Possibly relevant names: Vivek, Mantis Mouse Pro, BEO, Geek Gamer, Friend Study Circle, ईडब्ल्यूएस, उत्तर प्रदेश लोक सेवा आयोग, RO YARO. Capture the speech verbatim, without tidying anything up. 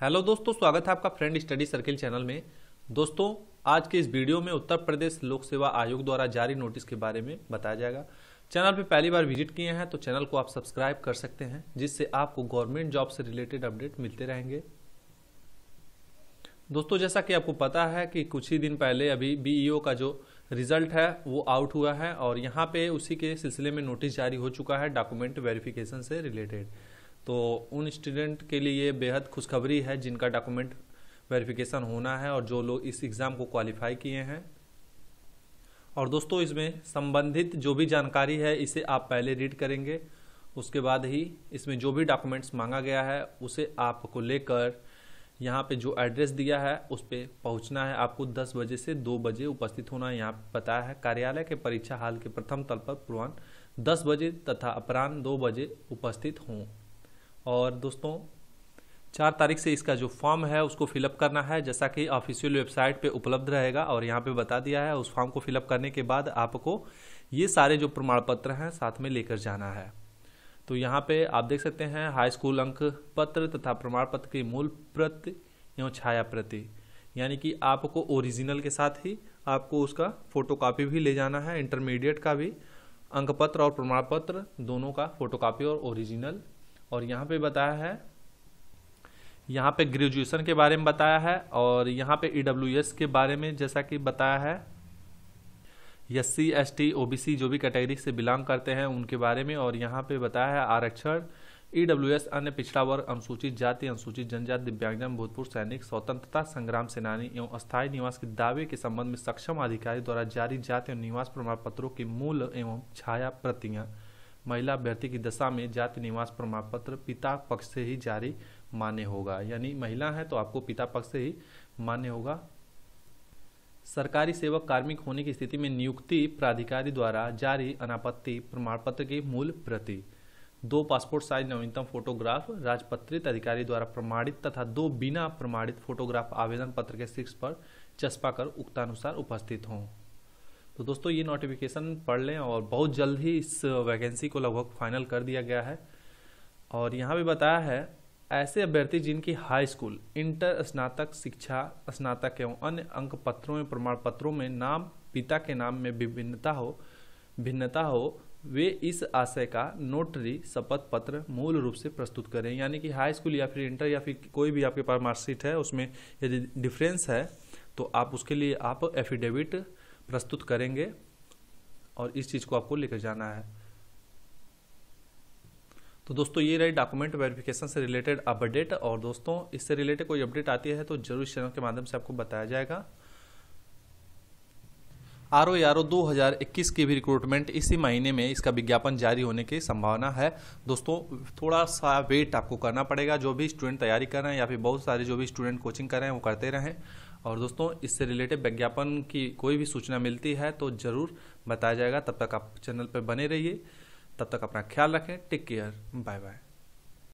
Hello दोस्तों, स्वागत है आपका फ्रेंड स्टडी सर्किल चैनल में। दोस्तों आज के इस वीडियो में उत्तर प्रदेश लोक सेवा आयोग द्वारा जारी नोटिस के बारे में बताया जाएगा। चैनल पे पहली बार विजिट किए हैं तो चैनल को आप सब्सक्राइब कर सकते हैं, जिससे आपको गवर्नमेंट जॉब से रिलेटेड अपडेट मिलते रहेंगे। दोस्तों जैसा कि आपको पता है कि कुछ ही दिन पहले अभी बीईओ का जो रिजल्ट है वो आउट हुआ है और यहाँ पे उसी के सिलसिले में नोटिस जारी हो चुका है डॉक्यूमेंट वेरिफिकेशन से रिलेटेड। तो उन स्टूडेंट के लिए बेहद खुशखबरी है जिनका डॉक्यूमेंट वेरिफिकेशन होना है और जो लोग इस एग्ज़ाम को क्वालिफाई किए हैं। और दोस्तों इसमें संबंधित जो भी जानकारी है इसे आप पहले रीड करेंगे, उसके बाद ही इसमें जो भी डॉक्यूमेंट्स मांगा गया है उसे आपको लेकर यहाँ पे जो एड्रेस दिया है उस पर पहुँचना है। आपको दस बजे से दो बजे उपस्थित होना है। यहाँ पे पता है कार्यालय के परीक्षा हाल के प्रथम तल पर पूर्वान्ह दस बजे तथा अपराह्न दो बजे उपस्थित हों। और दोस्तों चार तारीख से इसका जो फॉर्म है उसको फिलअप करना है, जैसा कि ऑफिशियल वेबसाइट पे उपलब्ध रहेगा और यहाँ पे बता दिया है। उस फॉर्म को फिलअप करने के बाद आपको ये सारे जो प्रमाण पत्र हैं साथ में लेकर जाना है। तो यहाँ पे आप देख सकते हैं हाई स्कूल अंक पत्र तथा प्रमाण पत्र की मूल प्रति एवं छाया प्रति, यानी कि आपको ओरिजिनल के साथ ही आपको उसका फोटोकॉपी भी ले जाना है। इंटरमीडिएट का भी अंक पत्र और प्रमाण पत्र दोनों का फोटोकॉपी और ओरिजिनल। और यहाँ पे बताया है, यहाँ पे ग्रेजुएशन के बारे में बताया है और यहाँ पे ईडब्ल्यूएस के बारे में जैसा कि बताया है S C S T O B C जो भी कैटेगरी से बिलोंग करते हैं उनके बारे में। और यहाँ पे बताया है आरक्षण ईडब्ल्यूएस अन्य पिछड़ा वर्ग अनुसूचित जाति अनुसूचित जनजाति दिव्यांगजन भूतपूर्व सैनिक स्वतंत्रता संग्राम सेनानी एवं अस्थायी निवास के दावे के संबंध में सक्षम अधिकारी द्वारा जारी जाति एवं निवास प्रमाण पत्रों की मूल एवं छाया प्रतियाँ महिला अभ्यर्थी की दशा में जाति निवास प्रमाण पत्र पिता पक्ष से ही जारी मान्य होगा, यानी महिला है तो आपको पिता पक्ष से ही मान्य होगा। सरकारी सेवक कार्मिक होने की स्थिति में नियुक्ति प्राधिकारी द्वारा जारी अनापत्ति प्रमाण पत्र की मूल प्रति, दो पासपोर्ट साइज नवीनतम फोटोग्राफ राजपत्रित अधिकारी द्वारा प्रमाणित तथा दो बिना प्रमाणित फोटोग्राफ आवेदन पत्र के शीर्ष पर चस्पा कर उक्तानुसार उपस्थित हों। तो दोस्तों ये नोटिफिकेशन पढ़ लें और बहुत जल्द ही इस वैकेंसी को लगभग फाइनल कर दिया गया है। और यहाँ भी बताया है ऐसे अभ्यर्थी जिनकी हाई स्कूल इंटर स्नातक शिक्षा स्नातक एवं अन्य अंक पत्रों में प्रमाण पत्रों में नाम पिता के नाम में विभिन्नता हो भिन्नता हो वे इस आशय का नोटरी शपथ पत्र मूल रूप से प्रस्तुत करें। यानी कि हाई स्कूल या फिर इंटर या फिर कोई भी आपके पास मार्कशीट है उसमें यदि डिफ्रेंस है तो आप उसके लिए आप एफिडेविट प्रस्तुत करेंगे और इस चीज़ को आपको लेकर जाना है। तो दोस्तों ये रही डॉक्यूमेंट वेरिफिकेशन से रिलेटेड अपडेट। और दोस्तों इससे रिलेटेड कोई अपडेट आती है तो जरूर इस चैनल के माध्यम से आपको बताया जाएगा। आरओ यारो दो हज़ार इक्कीस की भी रिक्रूटमेंट इसी महीने में इसका विज्ञापन जारी होने की संभावना है। दोस्तों थोड़ा सा वेट आपको करना पड़ेगा, जो भी स्टूडेंट तैयारी कर रहे हैं या फिर बहुत सारे जो भी स्टूडेंट कोचिंग कर रहे हैं वो करते रहें। और दोस्तों इससे रिलेटेड विज्ञापन की कोई भी सूचना मिलती है तो ज़रूर बताया जाएगा। तब तक आप चैनल पर बने रहिए, तब तक अपना ख्याल रखें। Take care, bye bye.